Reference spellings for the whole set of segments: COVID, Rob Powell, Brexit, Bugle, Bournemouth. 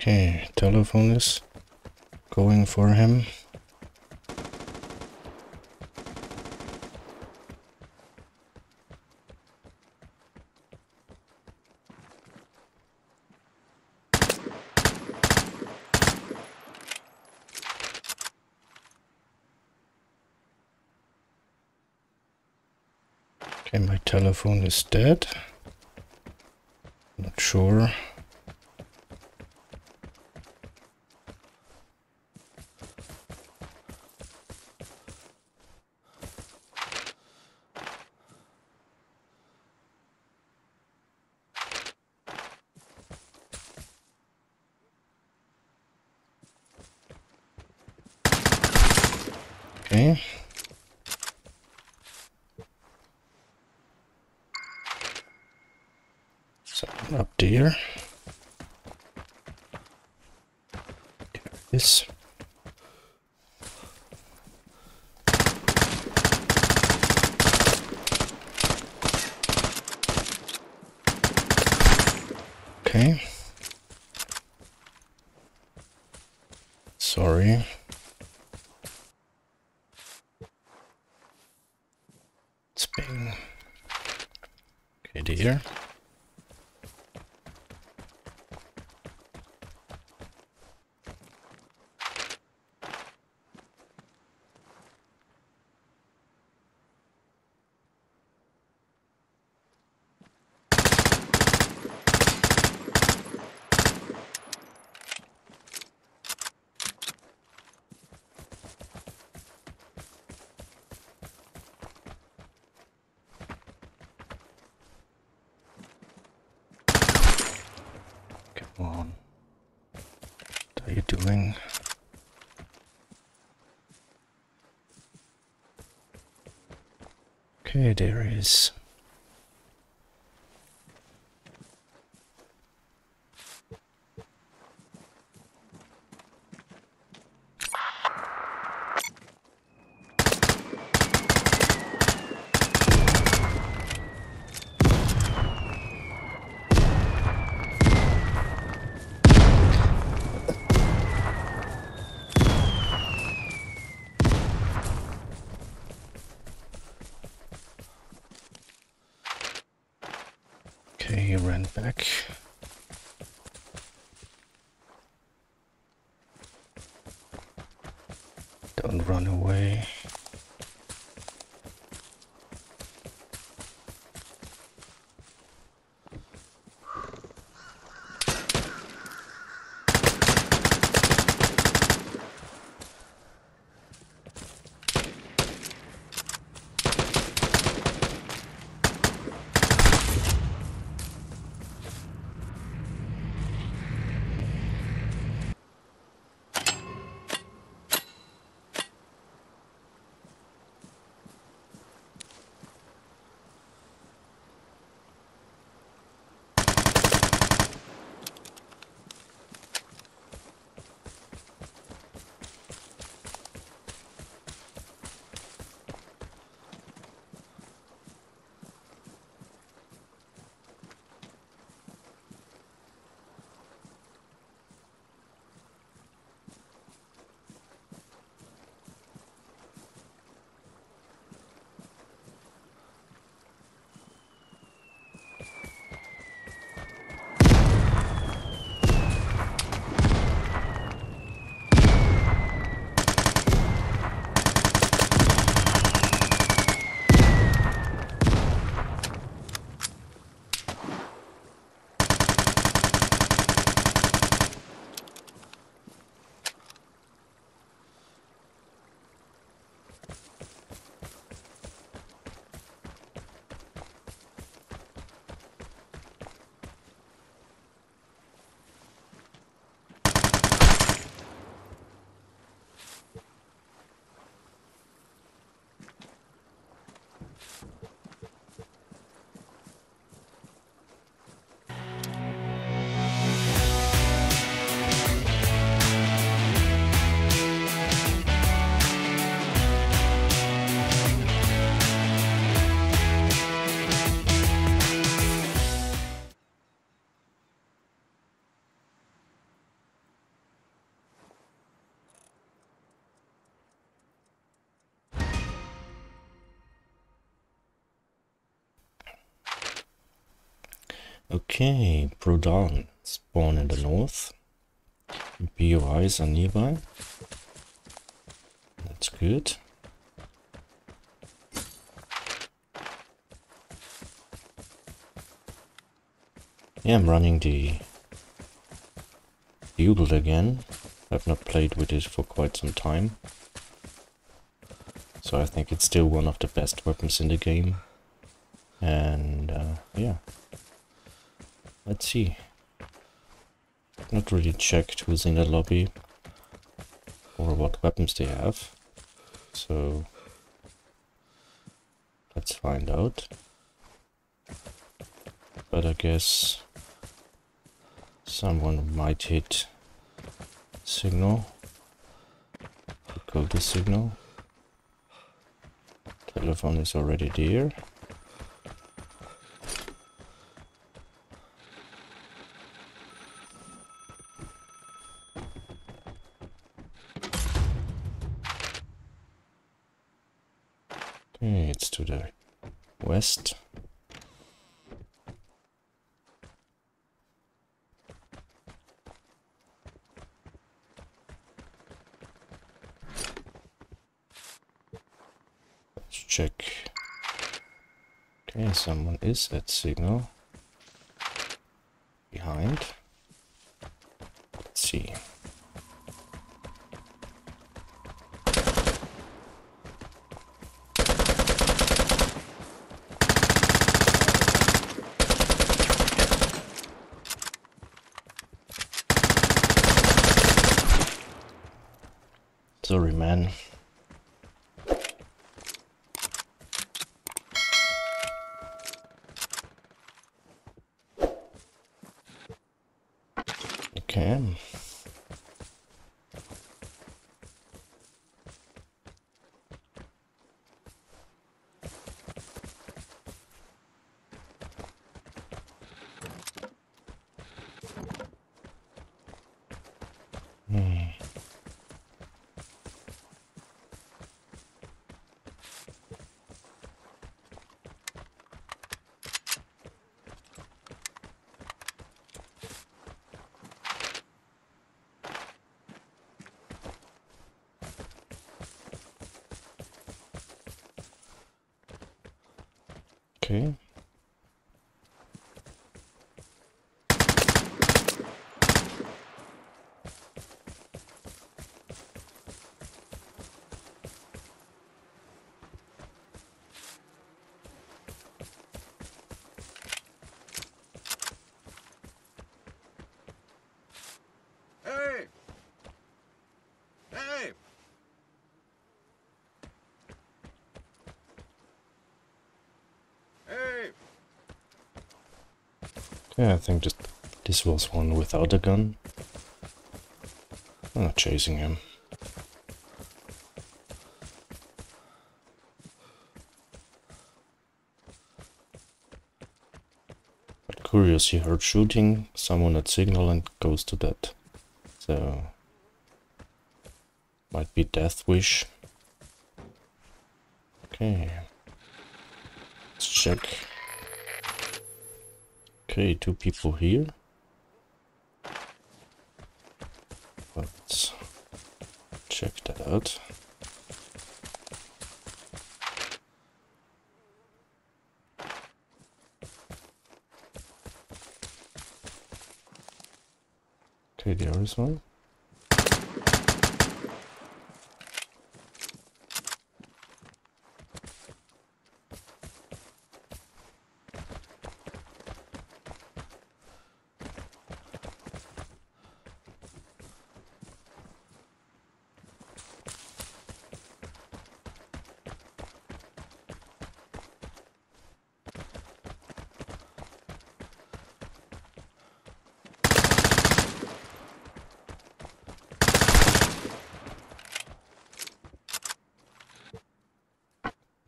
Okay, telephone is going for him. Okay, my telephone is dead. Not sure. Okay. Something up there. There it is. Okay. Sorry. Bing. Okay, there. On. What are you doing? Okay, there he is. Okay, he ran back. Don't run away. Okay, Prodan spawn in the north. BOIs are nearby. That's good. Yeah, I'm running the Bugle again. I've not played with it for quite some time. So I think it's still one of the best weapons in the game. And yeah. Let's see. Not really checked who's in the lobby or what weapons they have. So let's find out. But I guess someone might hit signal. Go to signal. Telephone is already there. Okay, it's to the west. Check. Okay, someone is at signal. Behind. Let's see. Sorry, man. Can. Okay. Yeah, I think this was one without a gun. I'm not chasing him. But curious, he heard shooting, someone at signal and goes to that. So, might be death wish. Okay, let's check. Okay, two people here. Let's check that out. Okay, there is one.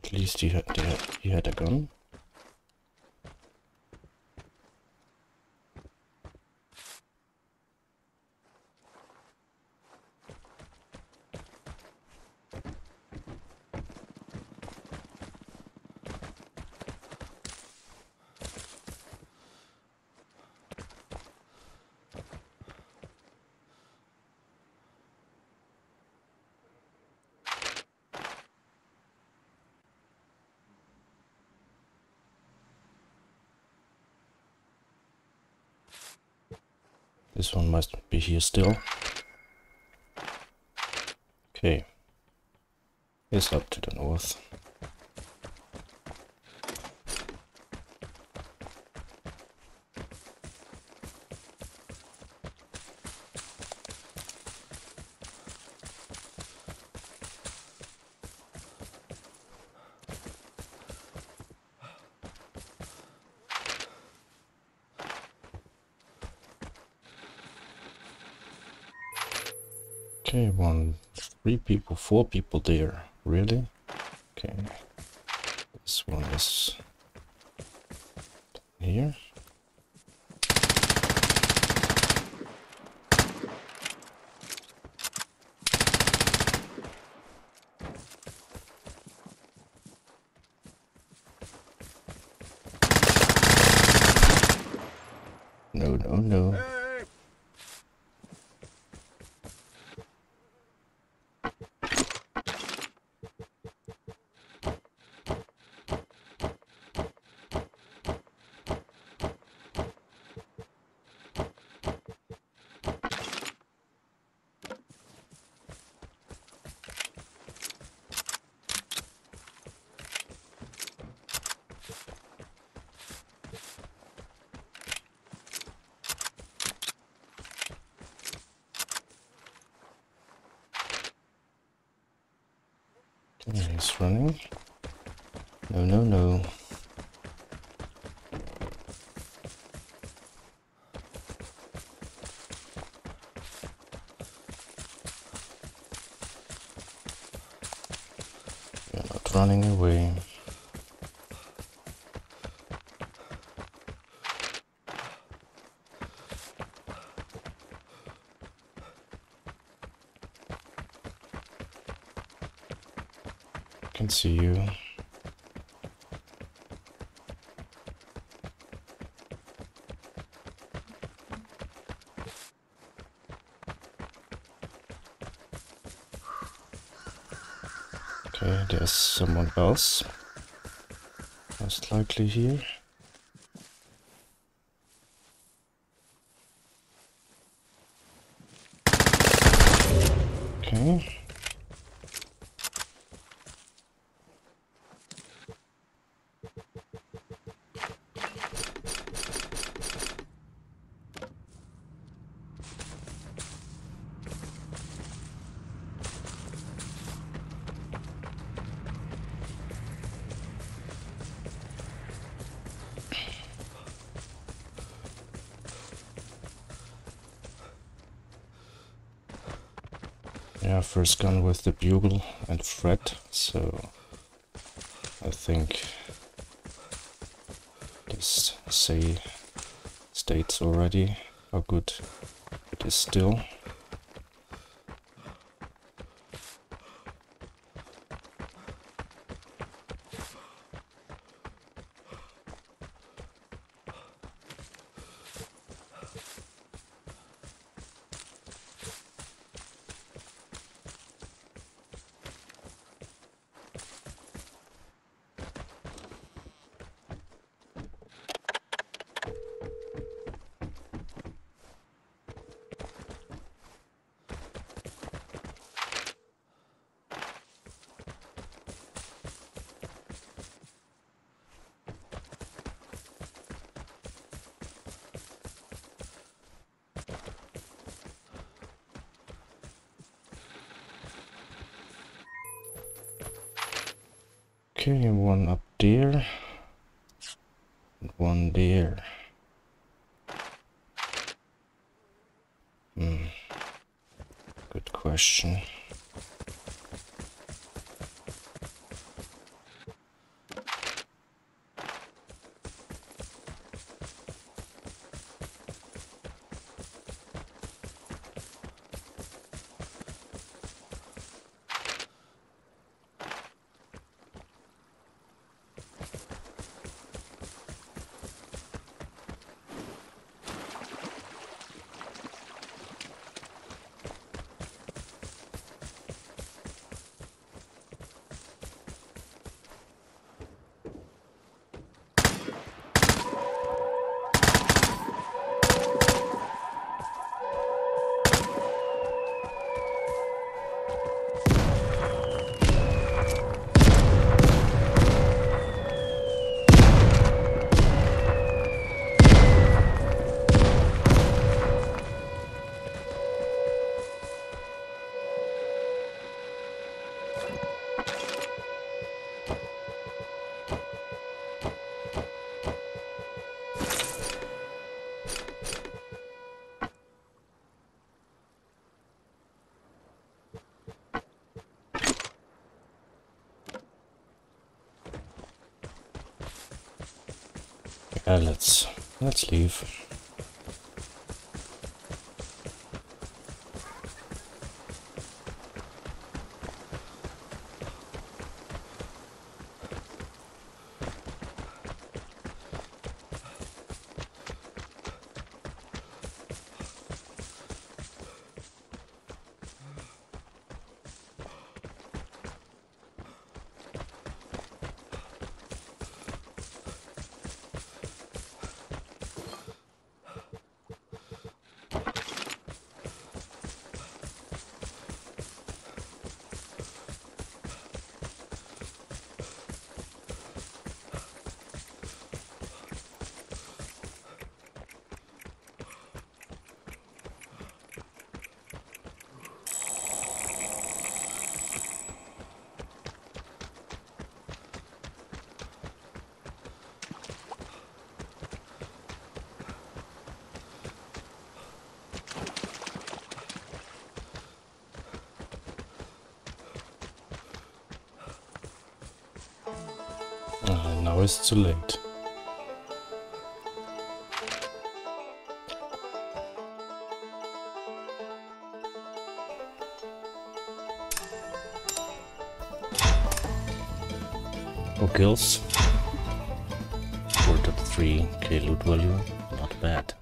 At least he had a gun. This one must be here still. Okay. It's up to the north. Okay, 4 people there, really? Okay, this one is here. No. He's running. No. You're not running away. I can see you. Okay, there's someone else, most likely here. Okay. Yeah, first gun with the bugle and fret, so I think this states already how good it is still. Okay, one up there, and one there. Good question. Let's leave. Now it's too late. Four kills. 4.3k loot value. Not bad.